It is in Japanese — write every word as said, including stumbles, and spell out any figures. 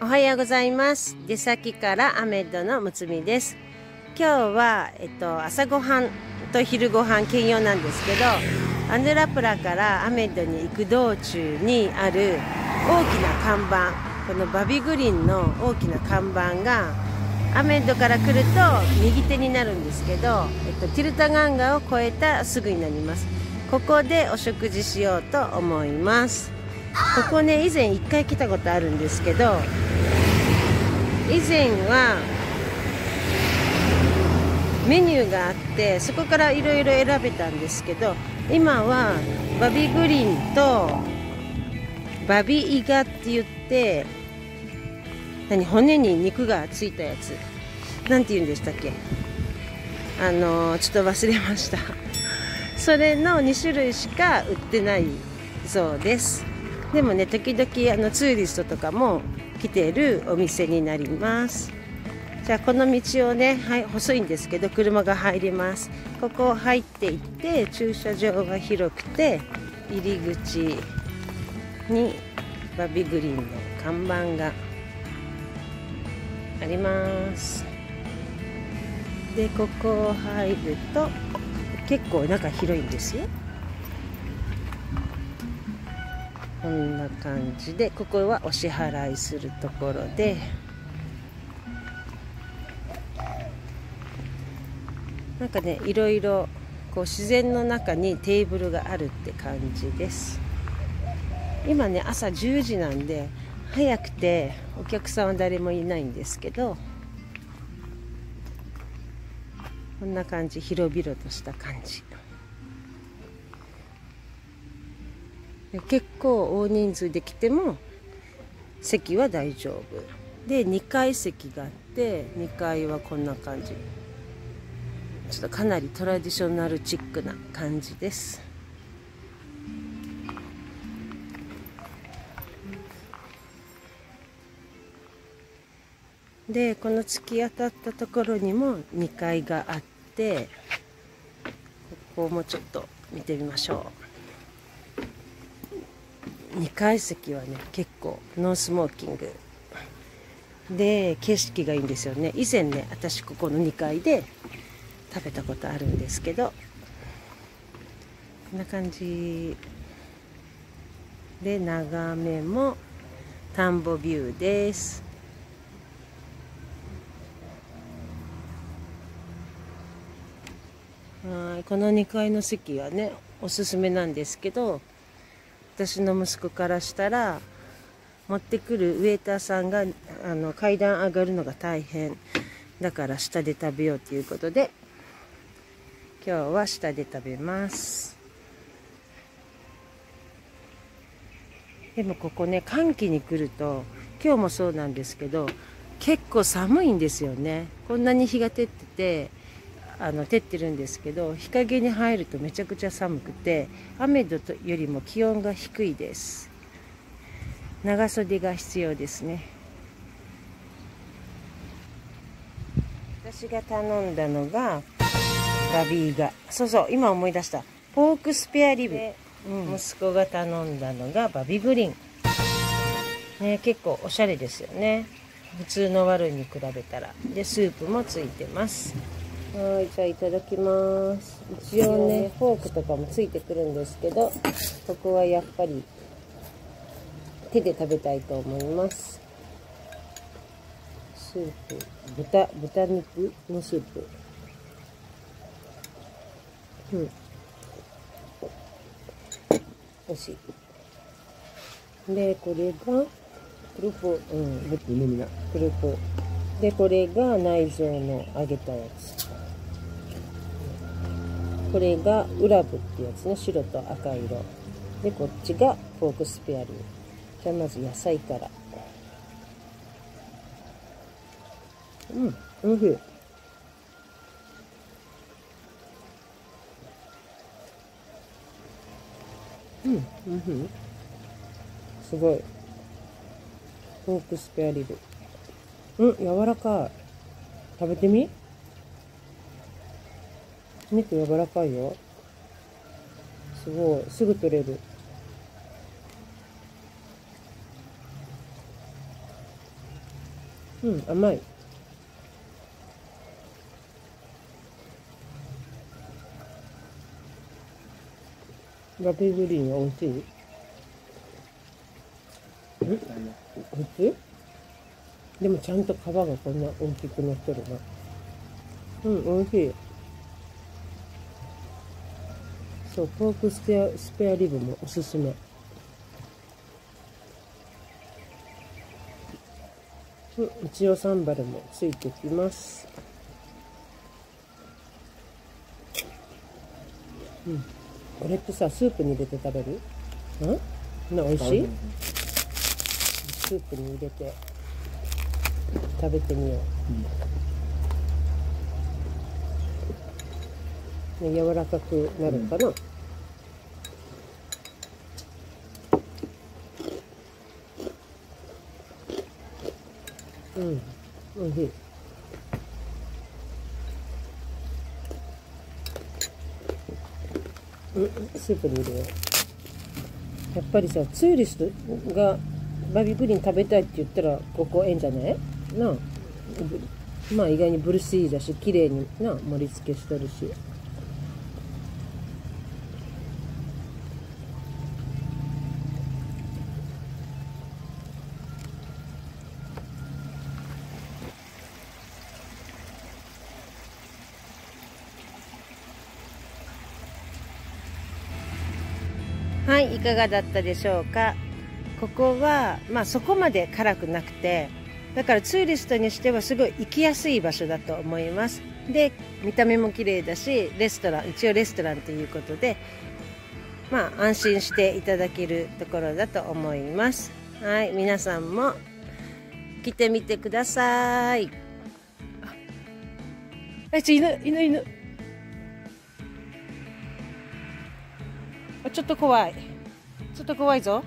おはようございます。出先からアメッドのむつみです。今日は、えっと、朝ごはんと昼ごはん兼用なんですけど、アヌラプラからアメッドに行く道中にある大きな看板、このバビグリンの大きな看板がアメッドから来ると右手になるんですけど、えっと、ティルタガンガを越えたすぐになります。ここでお食事しようと思います。ここね、以前いっかい来たことあるんですけど、以前はメニューがあってそこからいろいろ選べたんですけど、今はバビグリンとバビイガって言って、何、骨に肉がついたやつ、なんて言うんでしたっけ、あのー、ちょっと忘れました。それのにしゅるいしか売ってないそうです。でもね、時々あのツーリストとかも来ているお店になります。じゃあこの道をね、はい、細いんですけど車が入ります。ここを入っていって、駐車場が広くて入り口にバビグリンの看板があります。でここを入ると結構中広いんですよ。こんな感じで、ここはお支払いするところで、なんかね、いろいろこう自然の中にテーブルがあるって感じです。今ね、朝じゅうじなんで早くてお客さんは誰もいないんですけど、こんな感じ、広々とした感じ。結構大人数で来ても席は大丈夫で、にかいせきがあって、にかいはこんな感じ、ちょっとかなりトラディショナルチックな感じです。でこの突き当たったところにもにかいがあって、ここもちょっと見てみましょう。にかいせきはね、結構ノースモーキングで景色がいいんですよね。以前ね、私ここのにかいで食べたことあるんですけど、こんな感じで眺めも田んぼビューです。はい、このにかいの席はね、おすすめなんですけど、私の息子からしたら持ってくるウエーターさんがあの階段上がるのが大変だから、下で食べようということで今日は下で食べます。でもここね、寒気に来ると、今日もそうなんですけど、結構寒いんですよね。こんなに日が照ってて、あの照ってるんですけど、日陰に入るとめちゃくちゃ寒くて、アメドよりも気温が低いです。長袖が必要ですね。私が頼んだのがバビーガ、そうそう、今思い出した、ポークスペアリブ、うん、息子が頼んだのがバビグリン、ね、結構おしゃれですよね、普通のワルに比べたら。でスープもついてます。はい、じゃあいただきます。一応ね、フォークとかもついてくるんですけど、ここはやっぱり手で食べたいと思います。スープ、豚豚肉のスープ、うん、おいしい。でこれがプルポ、うん、プルポで、これが内臓の揚げたやつ、これがウラブってやつね、白と赤色で、こっちがポークスペアリブ。じゃあまず野菜から。うん、おいしい。うん、おいしい。すごい。ポークスペアリブ。うん、柔らかい。食べてみ？肉柔らかいよ。すごい、すぐ取れる。うん、甘い。ラペグリーンは美味しい。うん、普通でもちゃんと皮がこんな大きくなってるな。うん、美味しい。そう、ポークスペア、スペアリブもおすすめ。うん、うちおサンバルもついてきます。うん。これってさ、スープに入れて食べる？うん？な、美味しい？スープに入れて食べてみよう。うん、柔らかくなるかな。うん、うん、おいしい。うん、スープに入れよう。やっぱりさ、ツーリストがバービーグリーン食べたいって言ったらここええんじゃないなあ。まあ意外にブルーシーだし、綺麗にな盛り付けしてるし。はい、いかがだったでしょうか。ここは、まあ、そこまで辛くなくて、だからツーリストにしてはすごい行きやすい場所だと思います。で、見た目も綺麗だし、レストラン、一応レストランということで、まあ、安心していただけるところだと思います。はい、皆さんも来てみてください。あ、ちょ、犬犬犬、ちょっと怖い、ちょっと怖いぞ。